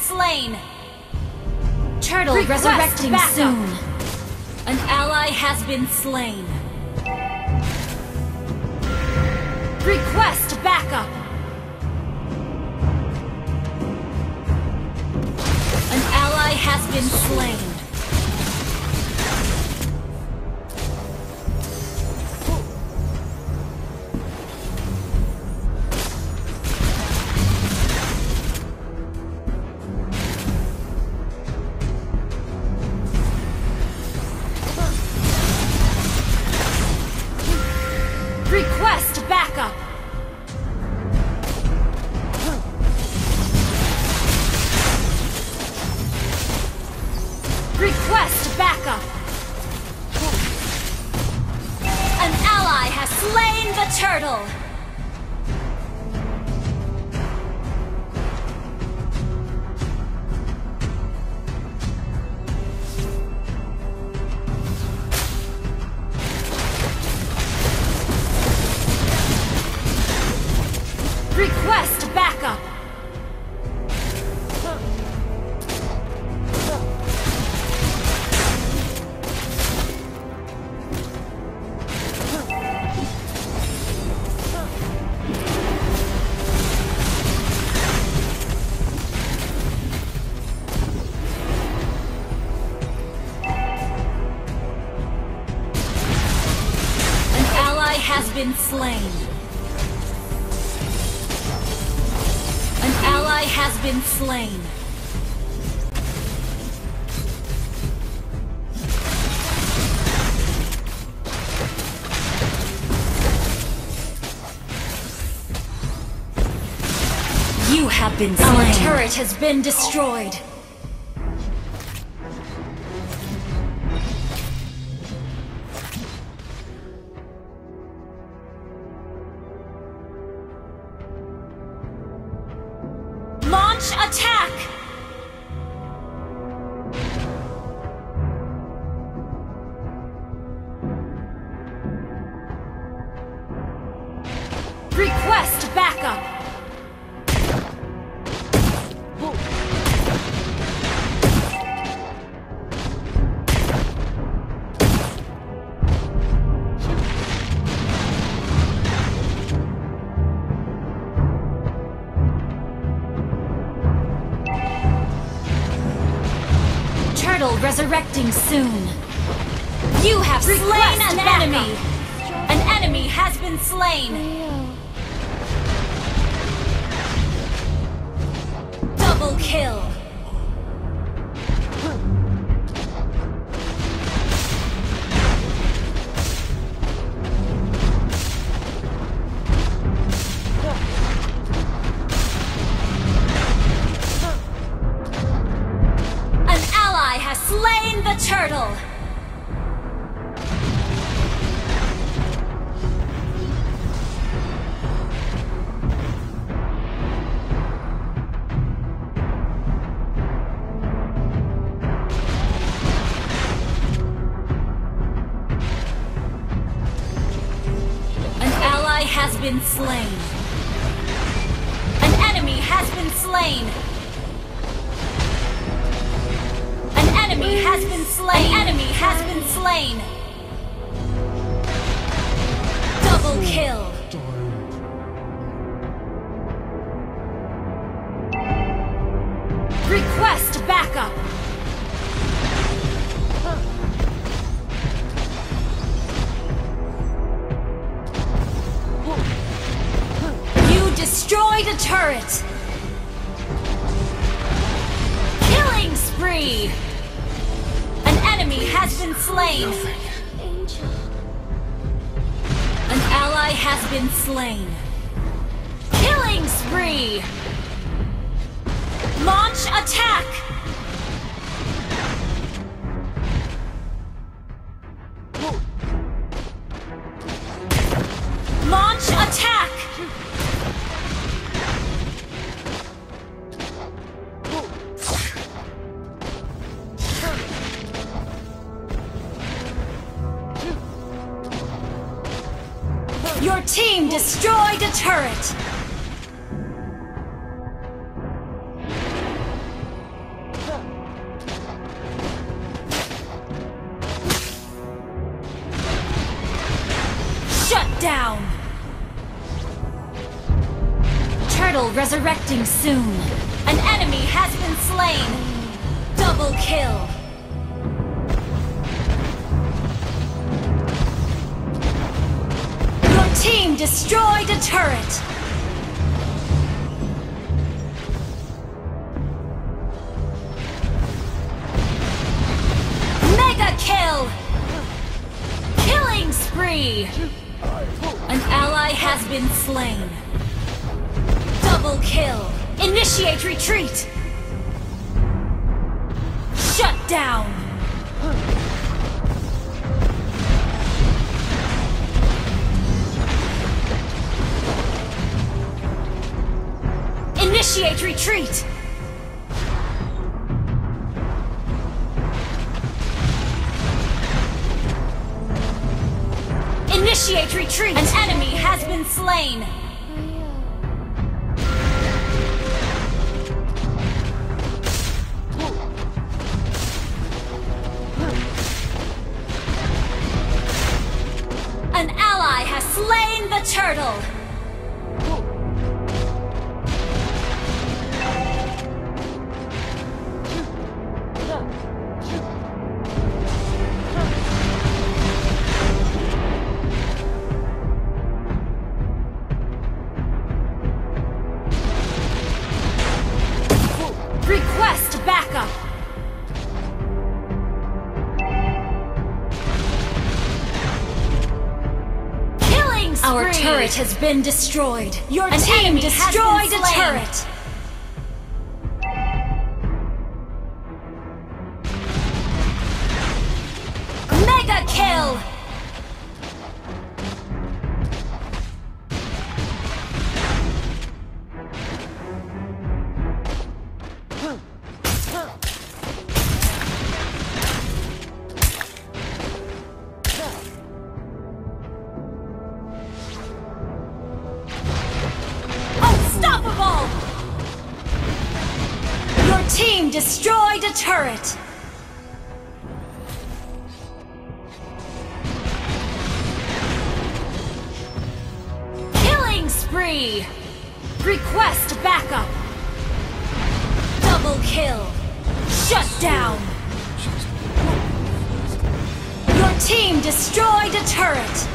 Slain. Turtle resurrecting soon. An ally has been slain. Request backup. An ally has been slain. Request backup! Request backup! An ally has slain the turtle! Request backup! An ally has been slain. An ally has been slain. You have been slain. Our turret has been destroyed. Attack! Request backup! Resurrecting soon. You have slain an enemy. An enemy has been slain. Double kill. Slain the turtle! An ally has been slain. An enemy has been slain. Enemy has been slain. An enemy has been slain. Double kill. Request backup. Destroyed a turret! Killing spree! An enemy has been slain! An ally has been slain! Killing spree! Launch attack! Launch attack! Your team destroyed a turret! Resurrecting soon. An enemy has been slain. Double kill. Your team destroyed a turret. Mega kill. Killing spree. An ally has been slain. Double kill! Initiate retreat! Shut down! Initiate retreat! Initiate retreat! An enemy has been slain! Slain the turtle! Request backup! Our turret has been destroyed. Your team destroyed a turret. Mega kill. Team destroyed a turret! Killing spree! Request backup! Double kill! Shut down! Your team destroyed a turret!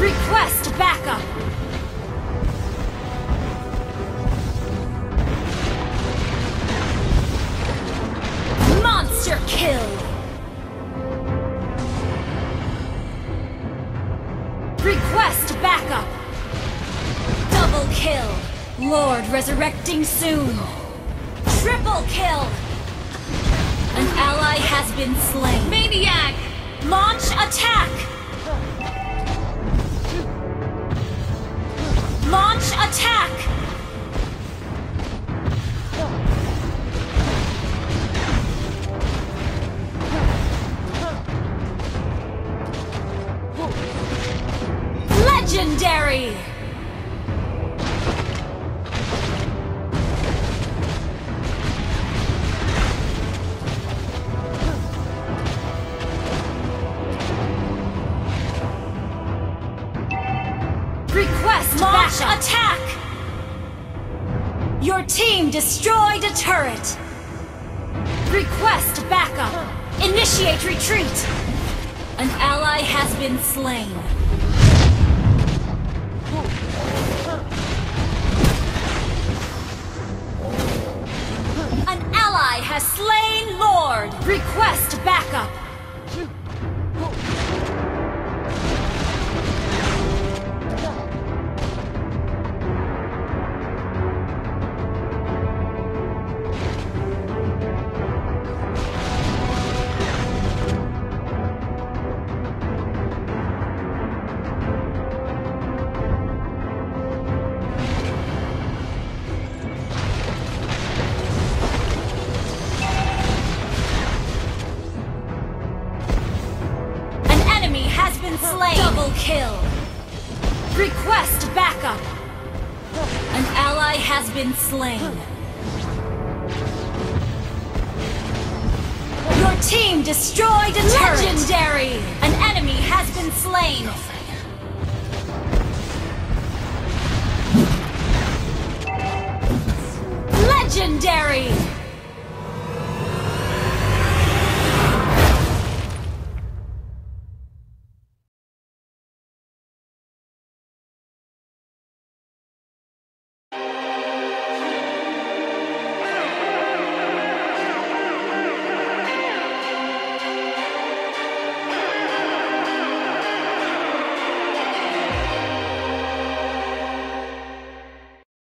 Request backup! Monster kill! Request backup! Double kill! Lord resurrecting soon! Triple kill! An ally has been slain! Maniac! Launch attack! Launch attack! Legendary! Launch attack! Your team destroyed a turret! Request backup! Initiate retreat! An ally has been slain. An ally has slain Lord. Request backup. Slain. Double kill. Request backup. An ally has been slain. Your team destroyed a turret. Legendary. An enemy has been slain. Legendary.